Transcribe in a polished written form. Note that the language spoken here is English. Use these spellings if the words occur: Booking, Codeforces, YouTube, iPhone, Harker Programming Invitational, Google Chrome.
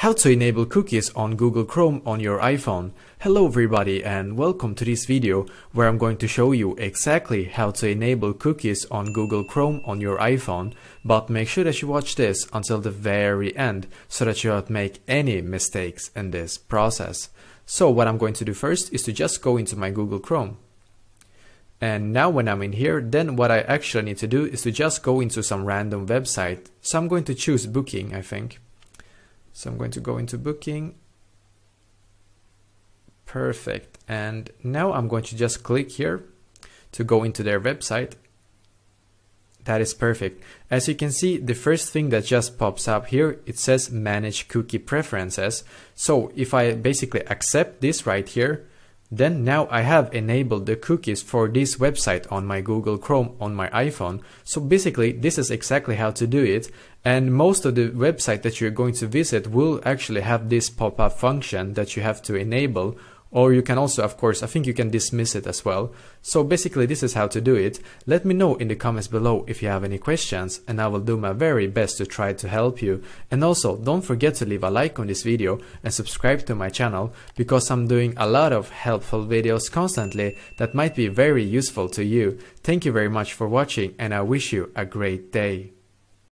How to enable cookies on Google Chrome on your iPhone. Hello everybody and welcome to this video where I'm going to show you exactly how to enable cookies on Google Chrome on your iPhone, but make sure that you watch this until the very end so that you don't make any mistakes in this process. So what I'm going to do first is to just go into my Google Chrome. And now when I'm in here, then what I actually need to do is to just go into some random website. So I'm going to choose Booking, I think. So I'm going to go into Booking. Perfect. And now I'm going to just click here to go into their website. That is perfect. As you can see, the first thing that just pops up here, it says manage cookie preferences. So if I basically accept this right here, then now I have enabled the cookies for this website on my Google Chrome on my iPhone. So basically this is exactly how to do it, and most of the website that you're going to visit will actually have this pop-up function that you have to enable, or you can also, of course, I think you can dismiss it as well. So basically this is how to do it. Let me know in the comments below if you have any questions and I will do my very best to try to help you. And also don't forget to leave a like on this video and subscribe to my channel, because I'm doing a lot of helpful videos constantly that might be very useful to you. Thank you very much for watching and I wish you a great day.